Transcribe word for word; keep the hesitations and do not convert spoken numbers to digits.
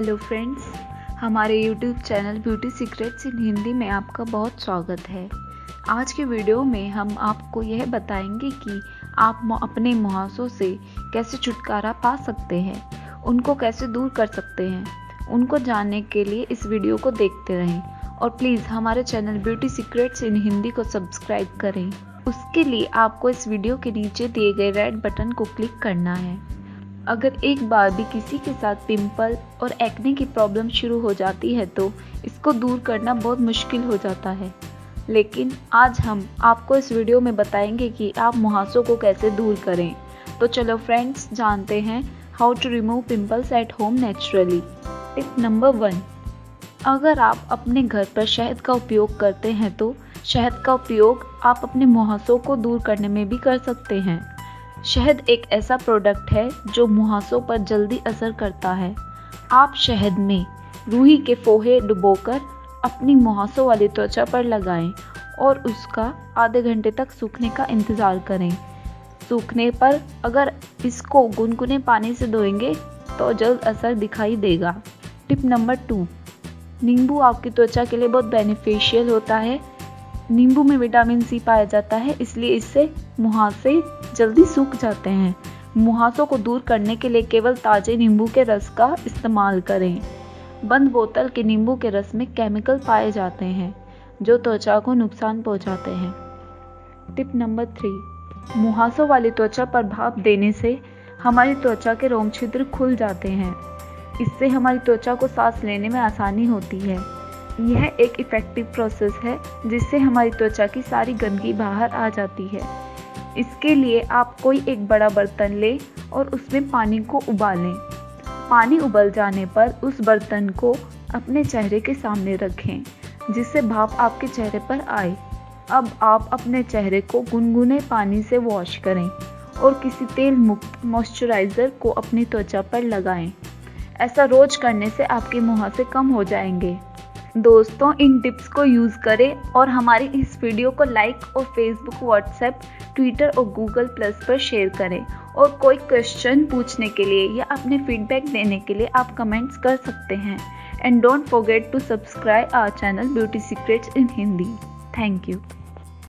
Hello friends, हमारे YouTube channel beauty secrets in Hindi में आपका बहुत स्वागत है। आज के वीडियो में हम आपको यह बताएंगे कि आप अपने मुहासों से कैसे छुटकारा पा सकते हैं, उनको कैसे दूर कर सकते हैं। उनको जानने के लिए इस वीडियो को देखते रहें और प्लीज़ हमारे channel beauty secrets in Hindi को सब्सक्राइब करें। उसके लिए आपको इस वीडियो के नीचे दिए गए रेड बटन को क्लिक करना है। अगर एक बार भी किसी के साथ पिंपल और एक्ने की प्रॉब्लम शुरू हो जाती है तो इसको दूर करना बहुत मुश्किल हो जाता है, लेकिन आज हम आपको इस वीडियो में बताएंगे कि आप मुहासों को कैसे दूर करें। तो चलो फ्रेंड्स, जानते हैं how to remove pimples at home naturally. Tip number one, अगर आप अपने घर पर शहद का उपयोग करते हैं तो शहद का उपयोग आप अपने मुहासों को दूर करने में भी कर सकते हैं। शहद एक ऐसा प्रोडक्ट है जो मुहासों पर जल्दी असर करता है। आप शहद में रूही के फोहे डुबोकर अपनी मुहासों वाली त्वचा पर लगाएं और उसका आधे घंटे तक सूखने का इंतज़ार करें। सूखने पर अगर इसको गुनगुने पानी से धोएंगे तो जल्द असर दिखाई देगा। टिप नंबर टू, नींबू आपकी त्वचा के लिए बहुत बेनिफिशियल होता है। नींबू में विटामिन सी पाया जाता है, इसलिए इससे मुहासे जल्दी सूख जाते हैं। मुहासों को दूर करने के लिए केवल ताजे नींबू के रस का इस्तेमाल करें। बंद बोतल के नींबू के रस में केमिकल पाए जाते हैं जो त्वचा को नुकसान पहुंचाते हैं। टिप नंबर थ्री, मुहासों वाली त्वचा पर भाप देने से हमारी त्वचा के रोम छिद्र खुल जाते हैं। इससे हमारी त्वचा को सांस लेने में आसानी होती है। यह एक इफ़ेक्टिव प्रोसेस है जिससे हमारी त्वचा की सारी गंदगी बाहर आ जाती है। इसके लिए आप कोई एक बड़ा बर्तन लें और उसमें पानी को उबालें। पानी उबल जाने पर उस बर्तन को अपने चेहरे के सामने रखें जिससे भाप आपके चेहरे पर आए। अब आप अपने चेहरे को गुनगुने पानी से वॉश करें और किसी तेल मुक्त मॉइस्चराइज़र को अपनी त्वचा पर लगाएं। ऐसा रोज करने से आपके मुहासे कम हो जाएंगे। दोस्तों, इन टिप्स को यूज़ करें और हमारी इस वीडियो को लाइक और फेसबुक, व्हाट्सएप, ट्विटर और गूगल प्लस पर शेयर करें। और कोई क्वेश्चन पूछने के लिए या अपने फीडबैक देने के लिए आप कमेंट्स कर सकते हैं। And don't forget to subscribe our channel beauty secrets in Hindi. Thank you.